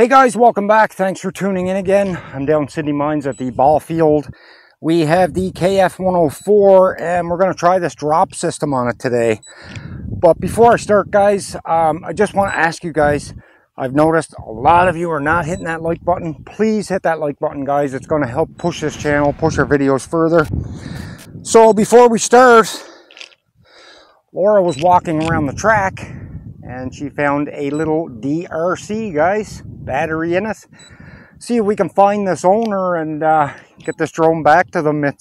Hey guys, welcome back. Thanks for tuning in again. I'm down in Sydney Mines at the ball field. We have the KF 104 and we're going to try this drop system on it today. But before I start guys, I just want to ask you guys, I've noticed a lot of you are not hitting that like button. Please hit that like button guys. It's going to help push this channel, push our videos further. So before we start, Laura was walking around the track and she found a little DRC guys, battery in it. See if we can find this owner and get this drone back to them. It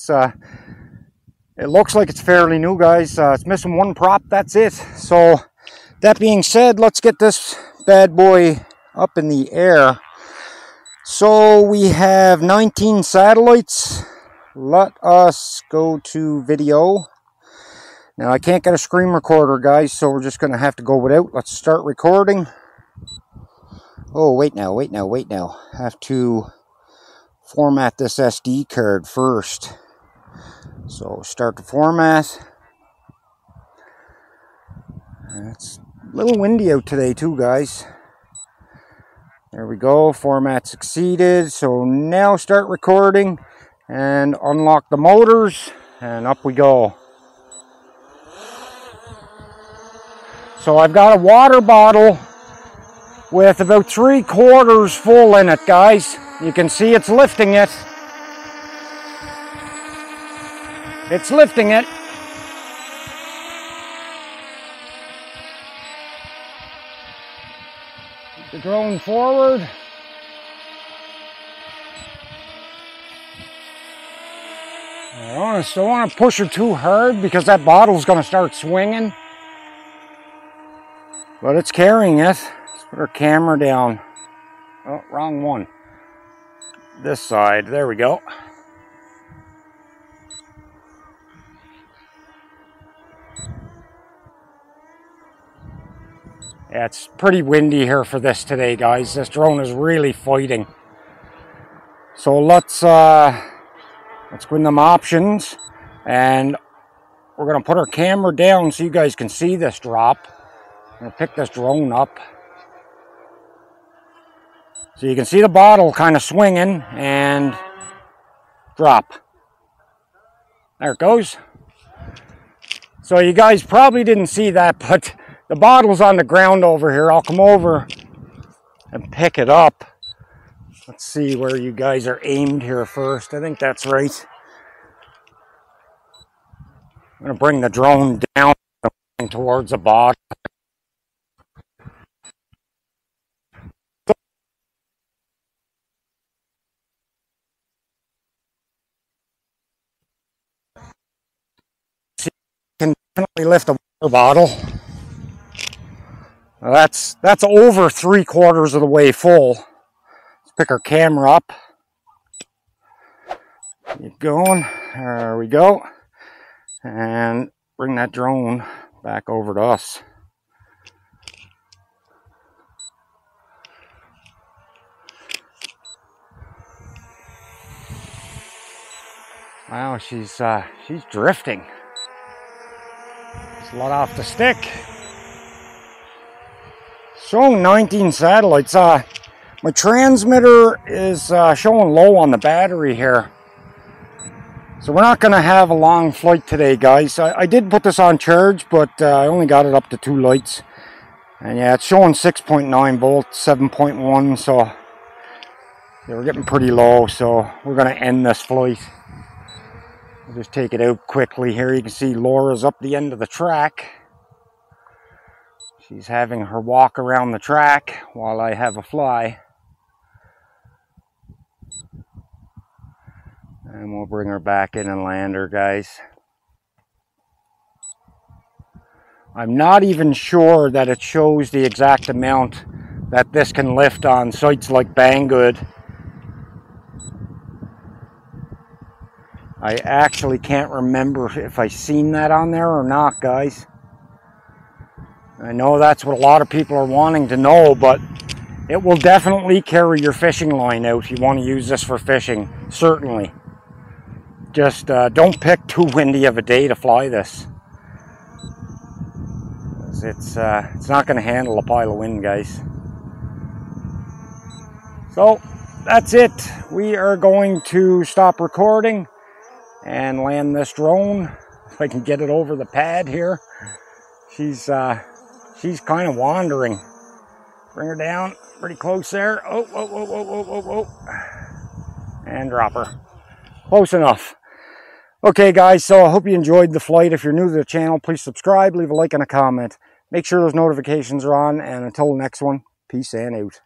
looks like it's fairly new guys. It's missing one prop, that's it. So that being said, let's get this bad boy up in the air. So we have 19 satellites. Let us go to video. Now I can't get a screen recorder guys, so we're just gonna have to go without. Let's start recording. Oh, wait now. Have to format this SD card first. So start the format. It's a little windy out today too, guys. There we go, format succeeded. So now start recording and unlock the motors and up we go. So I've got a water bottle with about 3/4 full in it, guys. You can see it's lifting it. It's lifting it. Keep the drone forward. I don't want to push her too hard because that bottle's going to start swinging. But it's carrying it. Let's put our camera down. Oh, wrong one. This side. There we go. Yeah, it's pretty windy here for this today, guys. This drone is really fighting. So let's go in them options. And we're going to put our camera down so you guys can see this drop. I'm going to pick this drone up. So you can see the bottle kind of swinging and drop. There it goes. So you guys probably didn't see that, but the bottle's on the ground over here. I'll come over and pick it up. Let's see where you guys are aimed here first. I think that's right. I'm going to bring the drone down towards the bottle. Definitely lift a water bottle. Now that's over 3/4 of the way full. Let's pick our camera up. Keep going. There we go. And bring that drone back over to us. Wow, she's drifting. Let off the stick. Showing 19 satellites. My transmitter is showing low on the battery here. So we're not going to have a long flight today, guys. I did put this on charge, but I only got it up to 2 lights. And yeah, it's showing 6.9 volts, 7.1. So yeah, we're getting pretty low. So we're going to end this flight. I'll just take it out quickly here. You can see Laura's up the end of the track. She's having her walk around the track while I have a fly. And we'll bring her back in and land her, guys. I'm not even sure that it shows the exact amount that this can lift on sites like Banggood. I actually can't remember if I seen that on there or not, guys. I know that's what a lot of people are wanting to know, but it will definitely carry your fishing line out if you want to use this for fishing, certainly. Just don't pick too windy of a day to fly this. It's not going to handle a pile of wind, guys. So that's it. We are going to stop recording and land this drone. If I can get it over the pad here. She's kind of wandering. Bring her down pretty close there. Oh, whoa, whoa, whoa, whoa, whoa, whoa. And drop her. Close enough. Okay guys, so I hope you enjoyed the flight. If you're new to the channel, please subscribe, leave a like and a comment. Make sure those notifications are on, and until the next one, peace and out.